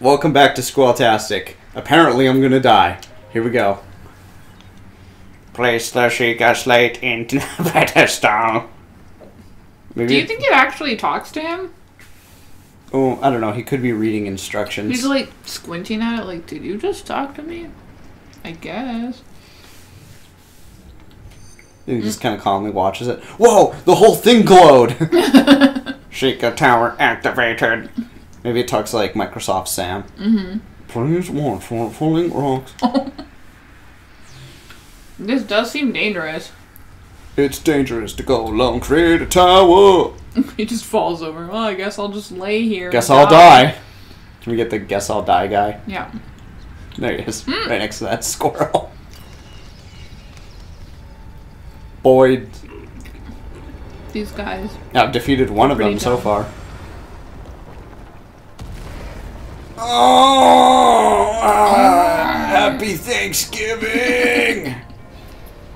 Welcome back to Scrolltastic. Apparently I'm gonna die. Here we go. Place the Sheikah Slate into the pedestal. Maybe. Do you think it actually talks to him? Oh, I don't know. He could be reading instructions. He's like squinting at it like, did you just talk to me? I guess. He just kind of calmly watches it. Whoa! The whole thing glowed! Sheikah Tower activated. Maybe it talks like Microsoft Sam. Mm-hmm. Please watch for falling rocks. This does seem dangerous. It's dangerous to go alone, create a tower. He just falls over. Well, I guess I'll just lay here. Guess I'll die. Can we get the guess I'll die guy? Yeah. There he is. Mm. Right next to that squirrel. Boyd. These guys. I've defeated one of them so far. Oh! Happy Thanksgiving!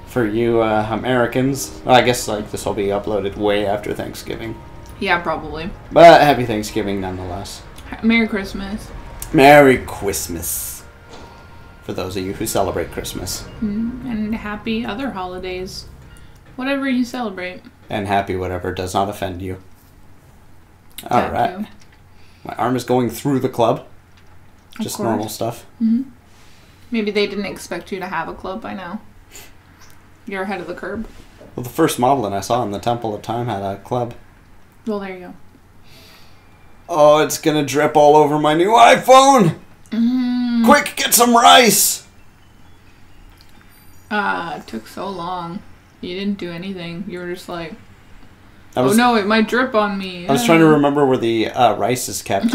For you Americans. Well, I guess like this will be uploaded way after Thanksgiving. Yeah, probably. But happy Thanksgiving nonetheless. Merry Christmas. Merry Christmas. For those of you who celebrate Christmas. And happy other holidays. Whatever you celebrate. And happy whatever does not offend you. Alright. My arm is going through the club. Just normal stuff. Mm-hmm. Maybe they didn't expect you to have a club by now. You're ahead of the curb. Well, the first modeling I saw in the Temple of Time had a club. Well, there you go. Oh, it's going to drip all over my new iPhone! Mm. Quick, get some rice! It took so long. You didn't do anything. You were just like... oh no, it might drip on me. I was trying to remember where the rice is kept.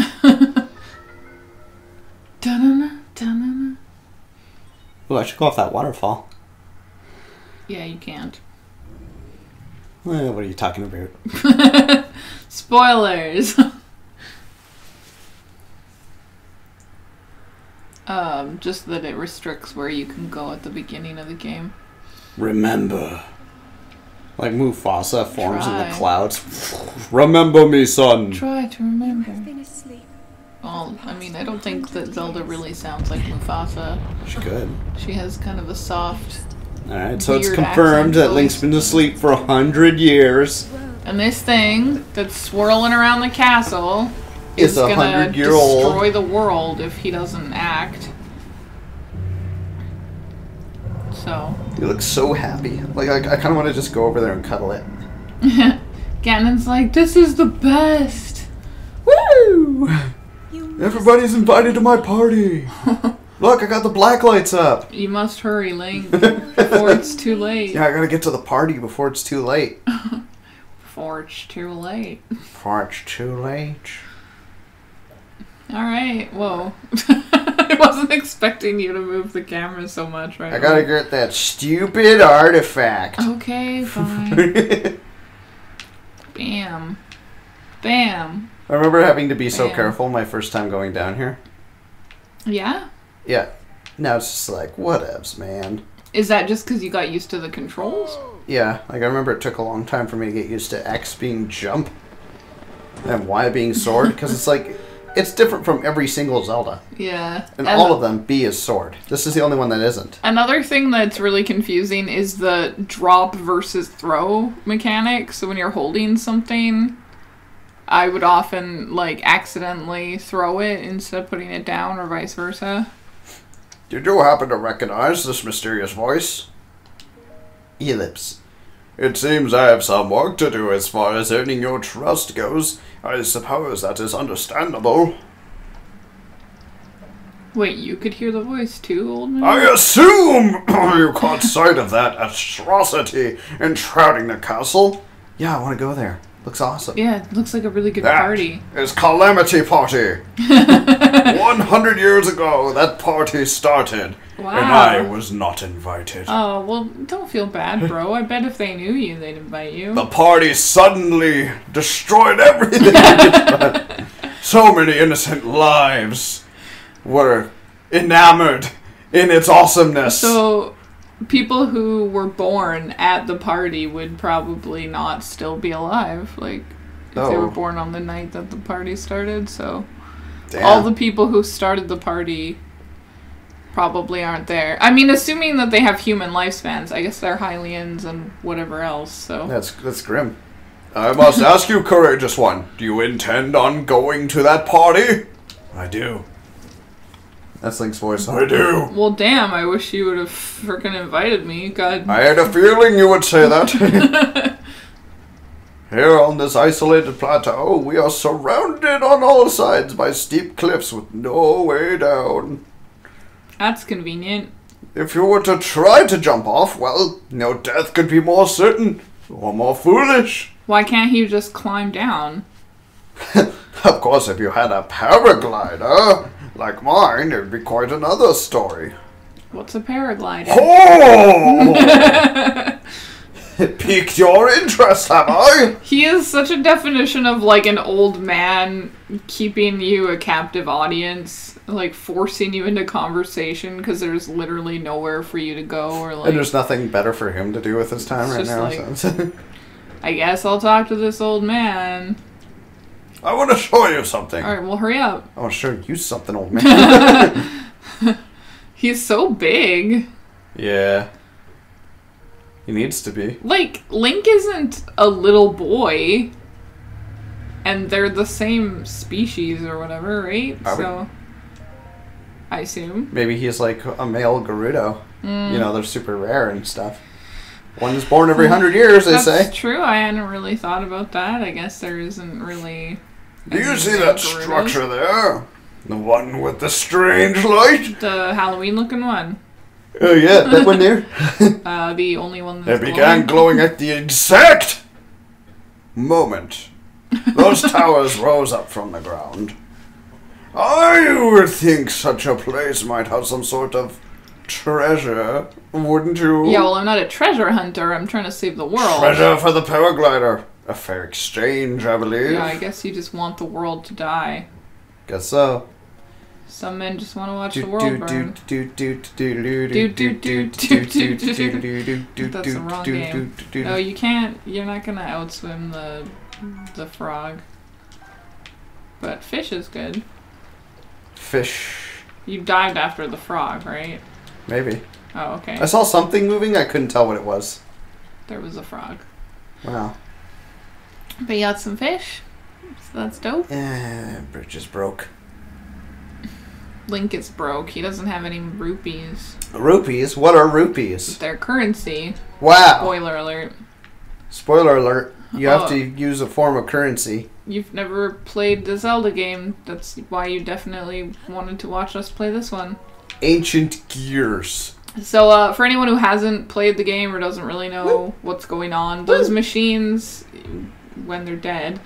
Dun-na-na, dun-na-na. Ooh, I should go off that waterfall. Yeah, you can't. Well, what are you talking about? Spoilers! Just that it restricts where you can go at the beginning of the game. Remember. Like Mufasa forms in the clouds. Remember me, son. Try to remember. I've been asleep. Well, I mean, I don't think that Zelda really sounds like Mufasa. She could. She has kind of a soft... Alright, so it's confirmed that Link's been asleep for 100 years. And this thing that's swirling around the castle is gonna destroy the world if he doesn't act. So... you look so happy. Like, I kind of want to just go over there and cuddle it. Ganon's like, this is the best! Woo! Everybody's invited to my party! Look, I got the black lights up! You must hurry, Link, before it's too late. Yeah, I gotta get to the party before it's too late. Before it's too late. Before it's too late. Alright, whoa. I wasn't expecting you to move the camera so much, right? I gotta get that stupid artifact. Okay, fine. Bam. Bam. I remember having to be so careful my first time going down here. Yeah? Yeah. Now it's just like, whatevs, man. Is that just because you got used to the controls? Yeah. Like, I remember it took a long time for me to get used to X being jump and Y being sword, because it's like... it's different from every single Zelda. Yeah. And all of them, B is sword. This is the only one that isn't. Another thing that's really confusing is the drop versus throw mechanic. So when you're holding something, I would often, like, accidentally throw it instead of putting it down or vice versa. Did you happen to recognize this mysterious voice? Ellipse. It seems I have some work to do as far as earning your trust goes. I suppose that is understandable. Wait, you could hear the voice too, old man? I assume you caught sight of that atrocity enshrouding the castle. Yeah, I want to go there. Looks awesome. Yeah, it looks like a really good party. That is Calamity Party. 100 years ago, that party started. Wow. And I was not invited. Oh, well, don't feel bad, bro. I bet if they knew you, they'd invite you. The party suddenly destroyed everything. So many innocent lives were enamored in its awesomeness. So, people who were born at the party would probably not still be alive. Like, if they were born on the night that the party started, so... Damn. All the people who started the party probably aren't there. I mean, assuming that they have human lifespans, I guess they're Hylians and whatever else, so... That's grim. I must ask you, courageous one, do you intend on going to that party? I do. That's Link's voice. I do. Well, damn, I wish you would have frickin' invited me. God. I had a feeling you would say that. Here on this isolated plateau, we are surrounded on all sides by steep cliffs with no way down. That's convenient. If you were to try to jump off, well, no death could be more certain or more foolish. Why can't you just climb down? Of course, if you had a paraglider like mine, it would be quite another story. What's a paraglider? Oh! It piqued your interest, have I? He is such a definition of, like, an old man keeping you a captive audience, like, forcing you into conversation because there's literally nowhere for you to go. Or like, and there's nothing better for him to do with his time right now. Like, so. I guess I'll talk to this old man. I want to show you something. All right, well, hurry up. I'll show you something, old man. He's so big. Yeah. He needs to be. Like, Link isn't a little boy. And they're the same species or whatever, right? So, I assume. Maybe he's like a male Gerudo. Mm. You know, they're super rare and stuff. One is born every 100 years, they say. That's true. I hadn't really thought about that. I guess there isn't really... Do you see that structure there? The one with the strange light? The Halloween-looking one. Oh, yeah. That one there? The only one that's glowing. It began glowing at the exact moment those towers rose up from the ground. I would think such a place might have some sort of treasure, wouldn't you? Yeah, well, I'm not a treasure hunter. I'm trying to save the world. Treasure for the paraglider. A fair exchange, I believe. Yeah, I guess you just want the world to die. Guess so. Some men just want to watch the world burn. That's the wrong game. No, you can't. You're not going to outswim the frog. But fish is good. Fish. You dived after the frog, right? Maybe. Oh, okay. I saw something moving. I couldn't tell what it was. There was a frog. Wow. But you got some fish, so that's dope. Yeah, Bridge is broke. Link is broke. He doesn't have any rupees. Rupees? What are rupees? They're currency. Wow. Spoiler alert. Spoiler alert. You have to use a form of currency. You've never played the Zelda game. That's why you definitely wanted to watch us play this one. Ancient Gears. So, for anyone who hasn't played the game or doesn't really know what's going on, those machines, when they're dead,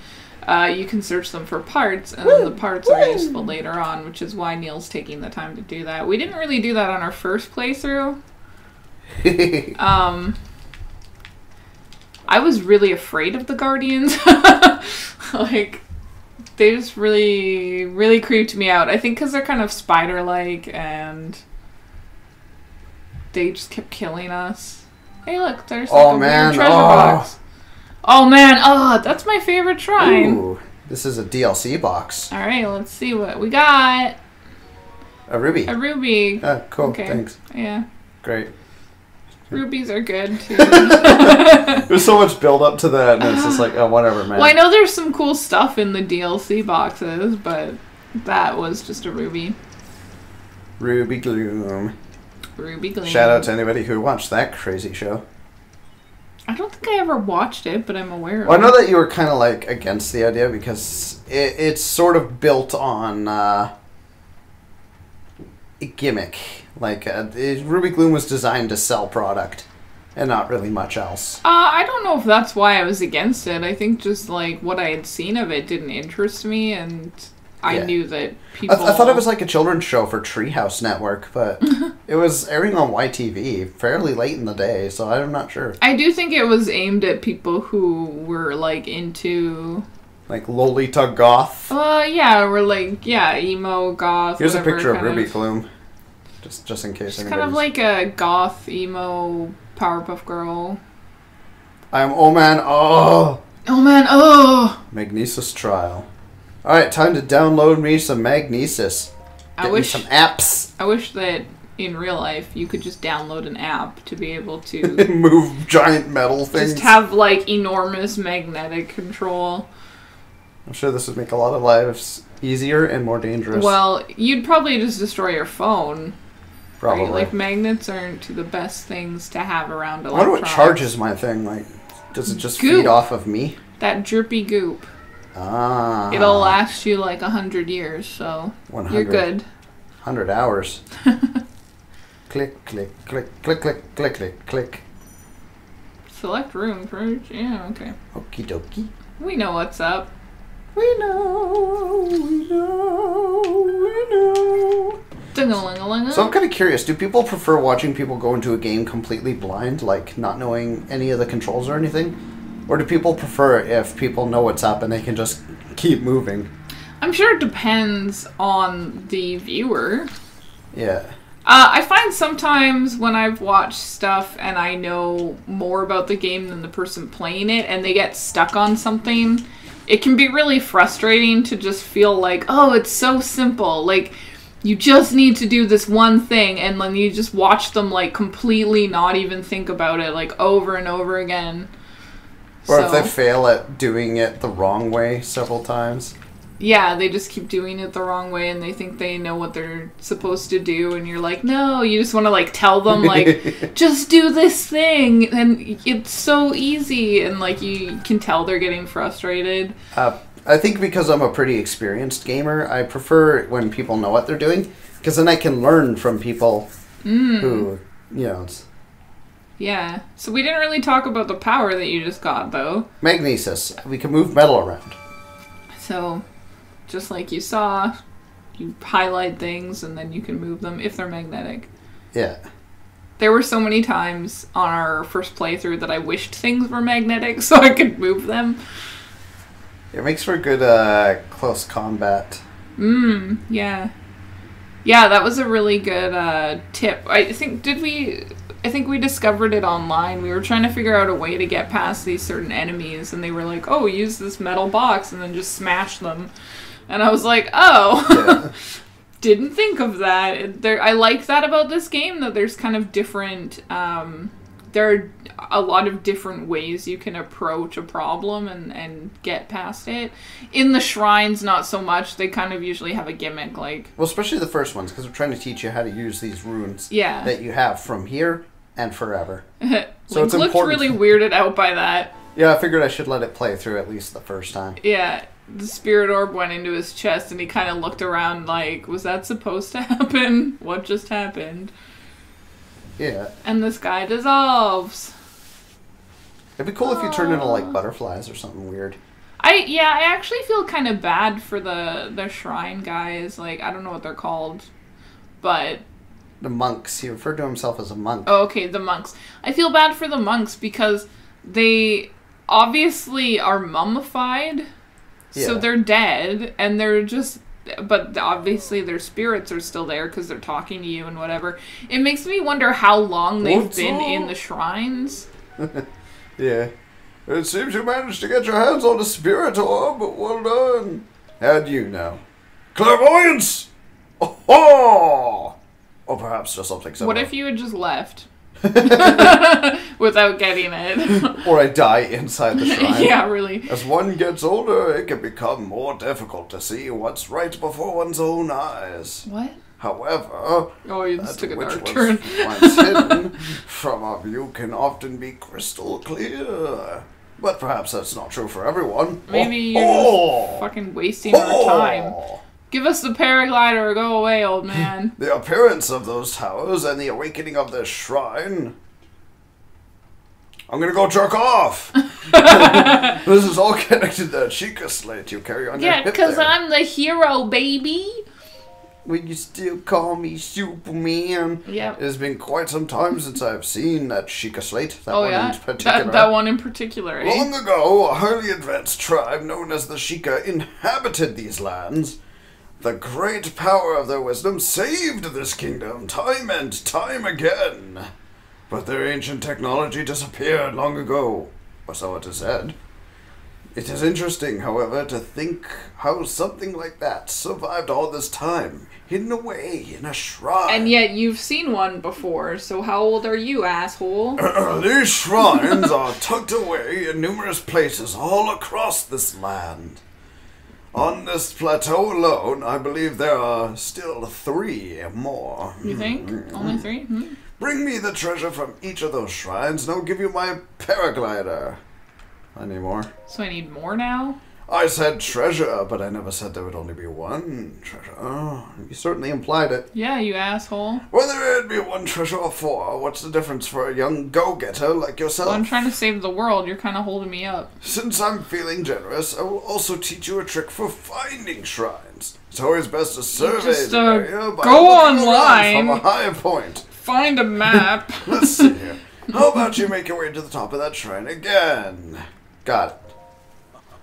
you can search them for parts, and then the parts are useful later on, which is why Neil's taking the time to do that. We didn't really do that on our first playthrough. I was really afraid of the Guardians. Like, they just really, really creeped me out. I think because they're kind of spider-like, and they just kept killing us. Hey, look, there's like a treasure box. Oh, man. Oh, that's my favorite shrine. Ooh, this is a DLC box. All right, let's see what we got. A ruby. A ruby. Oh, cool. Okay. Thanks. Yeah. Great. Rubies are good, too. There's so much build-up to that, and it's just like, oh, whatever, man. Well, I know there's some cool stuff in the DLC boxes, but that was just a ruby. Ruby Gloom. Ruby Gloom. Shout out to anybody who watched that crazy show. I don't think I ever watched it, but I'm aware of it. I know that you were kind of, like, against the idea, because it's sort of built on a gimmick. Like, Ruby Gloom was designed to sell product and not really much else. I don't know if that's why I was against it. I think just, like, what I had seen of it didn't interest me, and I knew that people... I thought it was, like, a children's show for Treehouse Network, but it was airing on YTV fairly late in the day, so I'm not sure. I do think it was aimed at people who were, like, into... Like Lolita Goth? Yeah, or, like, yeah, emo, goth, Here's a picture of Ruby Gloom. Just in case. She's kind of like a goth, emo, Powerpuff Girl. I'm oh man oh. Oh man oh. Magnesis trial. Alright, time to download me some Magnesis. Get me some apps. I wish that in real life you could just download an app to be able to... move giant metal things. Just have, like, enormous magnetic control. I'm sure this would make a lot of lives easier and more dangerous. Well, you'd probably just destroy your phone. Probably. Right? Like, magnets aren't the best things to have around electronics. I wonder what charges my thing. Like, does it just feed off of me? That drippy goop. Ah. It'll last you like 100 years, so 100. You're good. 100 hours. Click, click, click, click, click, click, click, click. Select room for yeah, okay. Okie dokie. We know what's up. We know, we know, we know. Ding-a-ling-a-ling-a. So I'm kind of curious, do people prefer watching people go into a game completely blind, like not knowing any of the controls or anything? Or do people prefer if people know what's up and they can just keep moving? I'm sure it depends on the viewer. Yeah. I find sometimes when I've watched stuff and I know more about the game than the person playing it and they get stuck on something, it can be really frustrating to just feel like, oh, it's so simple. Like, you just need to do this one thing, and then you just watch them, like, completely not even think about it, like, over and over again. Or if they fail at doing it the wrong way several times. Yeah, they just keep doing it the wrong way and they think they know what they're supposed to do and you're like, no, you just want to like tell them like, just do this thing and it's so easy and like you can tell they're getting frustrated. I think because I'm a pretty experienced gamer, I prefer when people know what they're doing because then I can learn from people who, you know... Yeah. So we didn't really talk about the power that you just got, though. Magnesis. We can move metal around. So, just like you saw, you highlight things and then you can move them if they're magnetic. Yeah. There were so many times on our first playthrough that I wished things were magnetic so I could move them. It makes for good close combat. Yeah. Yeah, that was a really good tip. I think we discovered it online. We were trying to figure out a way to get past these certain enemies, and they were like, oh, use this metal box and then just smash them. And I was like, oh, yeah. Didn't think of that. I like that about this game, that there's kind of different, there are a lot of different ways you can approach a problem and get past it. In the shrines, not so much. They kind of usually have a gimmick, like... Well, especially the first ones, because they're trying to teach you how to use these runes that you have from here and forever. So it's important. Looked really weirded out by that. Yeah, I figured I should let it play through at least the first time. Yeah, the spirit orb went into his chest and he kind of looked around like, was that supposed to happen? What just happened? Yeah. And this guy dissolves. It'd be cool if you turned into like butterflies or something weird. I actually feel kind of bad for the shrine guys. Like, I don't know what they're called, but the monks. He referred to himself as a monk. Oh, okay, the monks. I feel bad for the monks because they obviously are mummified, so they're dead, and they're just. But obviously their spirits are still there because they're talking to you and whatever. It makes me wonder how long they've been in the shrines. Yeah. It seems you managed to get your hands on the spirit orb, but well done. How do you know? Clairvoyance! Oh! Or perhaps just something similar. What if you had just left? Without getting it. Or I die inside the shrine. Yeah, really. As one gets older, it can become more difficult to see what's right before one's own eyes. What? However, once hidden from our view can often be crystal clear. But perhaps that's not true for everyone. Maybe you're fucking wasting our time. Give us the paraglider or go away, old man. The appearance of those towers and the awakening of this shrine. I'm gonna go jerk off! This is all connected to the Sheikah Slate you carry on your hip there. Yeah, because I'm the hero, baby! Will you still call me Superman? Yeah. It has been quite some time since I've seen that Sheikah Slate. That one in particular. That one in particular, eh? Long ago, a highly advanced tribe known as the Sheikah inhabited these lands. The great power of their wisdom saved this kingdom time and time again. But their ancient technology disappeared long ago, or so it is said. It is interesting, however, to think how something like that survived all this time, hidden away in a shrine. And yet you've seen one before, so how old are you, asshole? These shrines are tucked away in numerous places all across this land. On this plateau alone, I believe there are still 3 more. You think? Only 3? Hmm? Bring me the treasure from each of those shrines, and I'll give you my paraglider. I need more. So I need more now? I said treasure, but I never said there would only be 1 treasure. Oh, you certainly implied it. Yeah, you asshole. Whether it be 1 treasure or 4, what's the difference for a young go-getter like yourself? Well, I'm trying to save the world. You're kind of holding me up. Since I'm feeling generous, I will also teach you a trick for finding shrines. It's always best to survey the area by go online from a higher point. Find a map. Let's see here. How about you make your way to the top of that shrine again? Got it.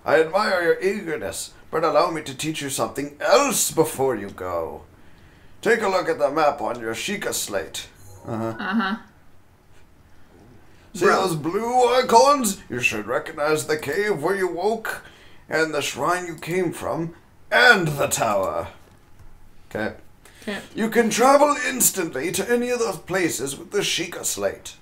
I admire your eagerness, but allow me to teach you something else before you go. Take a look at the map on your Sheikah Slate. See those blue icons? You should recognize the cave where you woke, and the shrine you came from, and the tower. Okay. You can travel instantly to any of those places with the Sheikah Slate.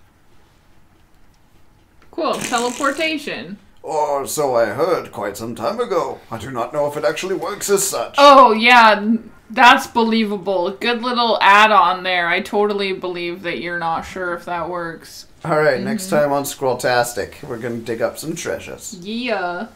Cool. Teleportation. Or so I heard quite some time ago. I do not know if it actually works as such. Oh, yeah. That's believable. Good little add-on there. I totally believe that you're not sure if that works. All right. Next time on Scrolltastic, we're going to dig up some treasures. Yeah.